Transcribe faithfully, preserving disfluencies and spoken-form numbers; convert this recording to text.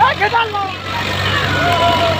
¡Ah, qué tal!